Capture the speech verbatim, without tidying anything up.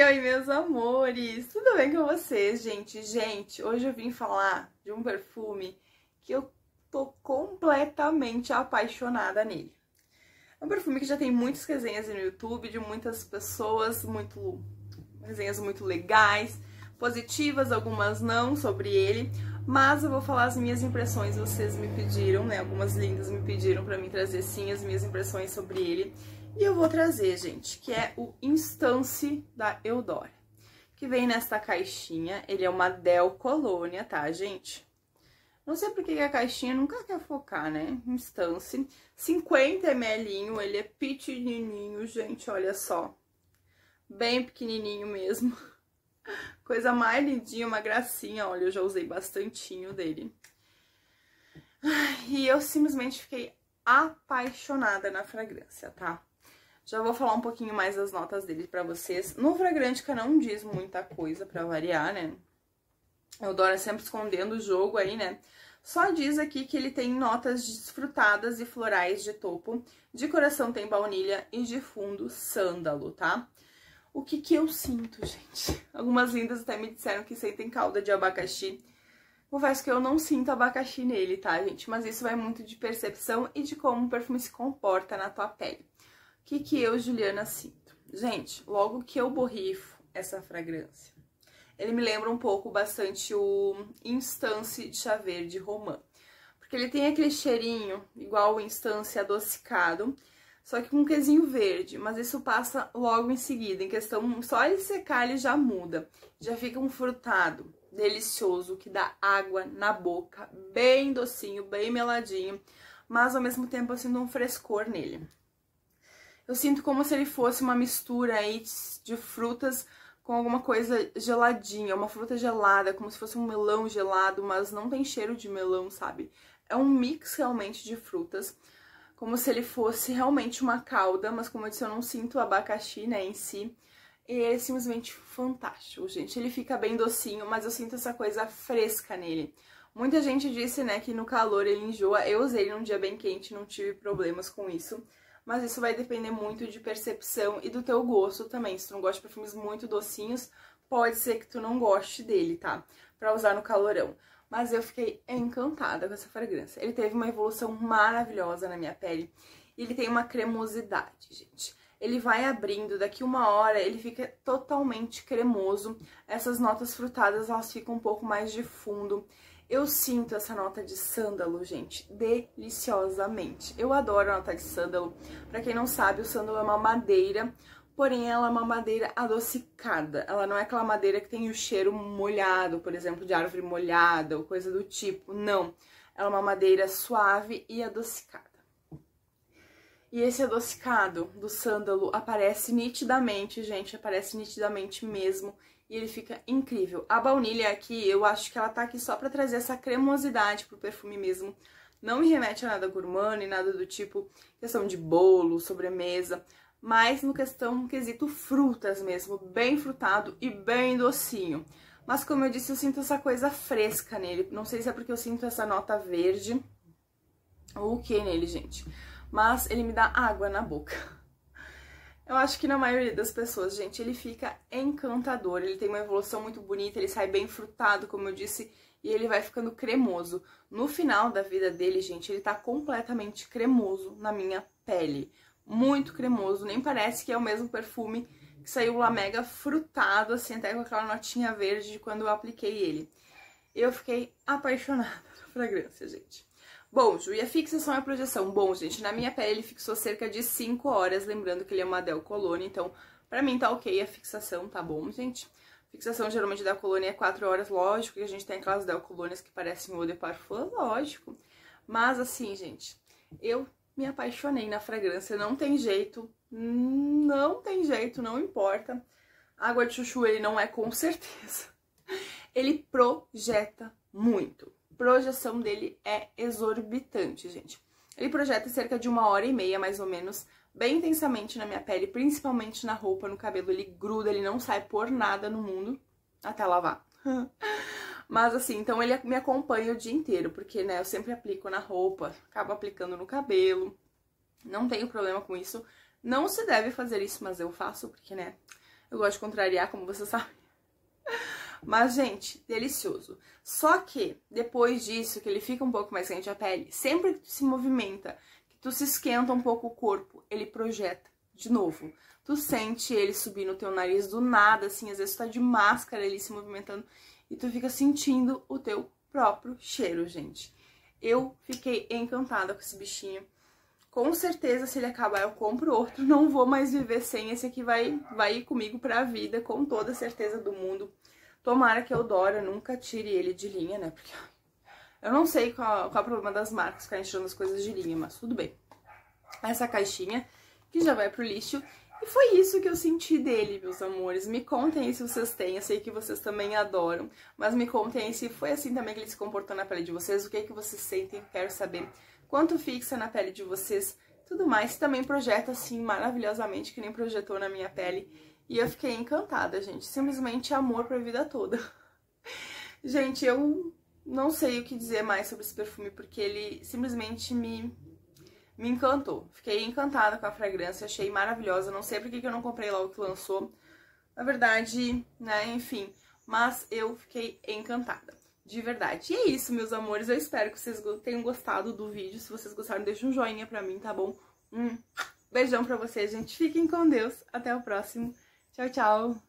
Oi, oi, meus amores! Tudo bem com vocês, gente? Gente, hoje eu vim falar de um perfume que eu tô completamente apaixonada nele. É um perfume que já tem muitas resenhas no YouTube, de muitas pessoas, muito resenhas muito legais, positivas, algumas não, sobre ele. Mas eu vou falar as minhas impressões, vocês me pediram, né? Algumas lindas me pediram pra mim trazer, sim, as minhas impressões sobre ele. E eu vou trazer, gente, que é o Instance da Eudora, que vem nesta caixinha. Ele é uma Del Colônia, tá, gente? Não sei por que a caixinha nunca quer focar, né? Instance, cinquenta mililitros, ele é pequenininho, gente, olha só. Bem pequenininho mesmo. Coisa mais lindinha, uma gracinha, olha, eu já usei bastantinho dele. E eu simplesmente fiquei apaixonada na fragrância, tá? Já vou falar um pouquinho mais das notas dele pra vocês. No Fragrantica não diz muita coisa pra variar, né? Eudora sempre escondendo o jogo aí, né? Só diz aqui que ele tem notas desfrutadas e florais de topo, de coração tem baunilha e de fundo sândalo, tá? O que que eu sinto, gente? Algumas lindas até me disseram que sentem calda de abacaxi. Confesso que eu não sinto abacaxi nele, tá, gente? Mas isso vai muito de percepção e de como o perfume se comporta na tua pele. O que que eu, Juliana, sinto? Gente, logo que eu borrifo essa fragrância, ele me lembra um pouco bastante o Instance de chá verde romã. Porque ele tem aquele cheirinho igual o Instance adocicado, só que com um quesinho verde, mas isso passa logo em seguida. Em questão, só ele secar ele já muda, já fica um frutado delicioso, que dá água na boca, bem docinho, bem meladinho, mas ao mesmo tempo eu sinto um frescor nele. Eu sinto como se ele fosse uma mistura aí de frutas com alguma coisa geladinha, uma fruta gelada, como se fosse um melão gelado, mas não tem cheiro de melão, sabe? É um mix realmente de frutas, como se ele fosse realmente uma calda, mas como eu disse, eu não sinto o abacaxi, né, em si. E ele é simplesmente fantástico, gente. Ele fica bem docinho, mas eu sinto essa coisa fresca nele. Muita gente disse, né, que no calor ele enjoa. Eu usei ele num dia bem quente, não tive problemas com isso. Mas isso vai depender muito de percepção e do teu gosto também. Se tu não gosta de perfumes muito docinhos, pode ser que tu não goste dele, tá? Pra usar no calorão. Mas eu fiquei encantada com essa fragrância. Ele teve uma evolução maravilhosa na minha pele. E ele tem uma cremosidade, gente. Ele vai abrindo, daqui uma hora ele fica totalmente cremoso. Essas notas frutadas, elas ficam um pouco mais de fundo. Eu sinto essa nota de sândalo, gente, deliciosamente. Eu adoro a nota de sândalo. Pra quem não sabe, o sândalo é uma madeira, porém ela é uma madeira adocicada. Ela não é aquela madeira que tem o cheiro molhado, por exemplo, de árvore molhada ou coisa do tipo, não. Ela é uma madeira suave e adocicada. E esse adocicado do sândalo aparece nitidamente, gente, aparece nitidamente mesmo. E ele fica incrível. A baunilha aqui, eu acho que ela tá aqui só pra trazer essa cremosidade pro perfume mesmo. Não me remete a nada gourmand, nem nada do tipo questão de bolo, sobremesa. Mas no questão, no quesito frutas mesmo, bem frutado e bem docinho. Mas como eu disse, eu sinto essa coisa fresca nele. Não sei se é porque eu sinto essa nota verde ou o que nele, gente. Mas ele me dá água na boca. Eu acho que na maioria das pessoas, gente, ele fica encantador, ele tem uma evolução muito bonita, ele sai bem frutado, como eu disse, e ele vai ficando cremoso. No final da vida dele, gente, ele tá completamente cremoso na minha pele, muito cremoso, nem parece que é o mesmo perfume que saiu lá mega frutado, assim, até com aquela notinha verde de quando eu apliquei ele. Eu fiquei apaixonada pela fragrância, gente. Bom, Ju, e a fixação e a projeção? Bom, gente, na minha pele ele fixou cerca de cinco horas, lembrando que ele é uma Del Colônia, então pra mim tá ok a fixação, tá bom, gente? A fixação geralmente da colônia é quatro horas, lógico, que a gente tem aquelas Del Colônias que parecem eau de parfum, lógico. Mas assim, gente, eu me apaixonei na fragrância, não tem jeito, não tem jeito, não importa. Água de chuchu ele não é, com certeza. Ele projeta muito. A projeção dele é exorbitante, gente. Ele projeta cerca de uma hora e meia, mais ou menos, bem intensamente na minha pele, principalmente na roupa, no cabelo. Ele gruda, ele não sai por nada no mundo, até lavar. Mas assim, então ele me acompanha o dia inteiro, porque, né, eu sempre aplico na roupa, acabo aplicando no cabelo, não tenho problema com isso. Não se deve fazer isso, mas eu faço, porque, né, Eu gosto de contrariar, como você sabe. Mas, gente, delicioso. Só que, depois disso, que ele fica um pouco mais quente a pele, sempre que tu se movimenta, que tu se esquenta um pouco o corpo, ele projeta de novo. Tu sente ele subir no teu nariz do nada, assim, às vezes tu tá de máscara ele se movimentando e tu fica sentindo o teu próprio cheiro, gente. Eu fiquei encantada com esse bichinho. Com certeza, se ele acabar, eu compro outro. Não vou mais viver sem. Esse aqui vai, vai ir comigo pra vida, com toda a certeza do mundo. Tomara que a Eudora nunca tire ele de linha, né? Porque eu não sei qual, qual é o problema das marcas ficar enchendo as coisas de linha, mas tudo bem. Essa caixinha que já vai pro lixo. E foi isso que eu senti dele, meus amores. Me contem aí se vocês têm, eu sei que vocês também adoram, mas me contem aí se foi assim também que ele se comportou na pele de vocês, o que é que vocês sentem, quero saber quanto fixa na pele de vocês, tudo mais. Também projeta assim maravilhosamente, que nem projetou na minha pele, e eu fiquei encantada, gente, simplesmente amor pra vida toda. Gente, eu não sei o que dizer mais sobre esse perfume, porque ele simplesmente me... me encantou, fiquei encantada com a fragrância, achei maravilhosa, não sei porque que eu não comprei logo que lançou, na verdade, né, enfim, mas eu fiquei encantada, de verdade. E é isso, meus amores, eu espero que vocês tenham gostado do vídeo, se vocês gostaram, deixa um joinha pra mim, tá bom? Um beijão pra vocês, gente, fiquem com Deus, até o próximo, tchau, tchau!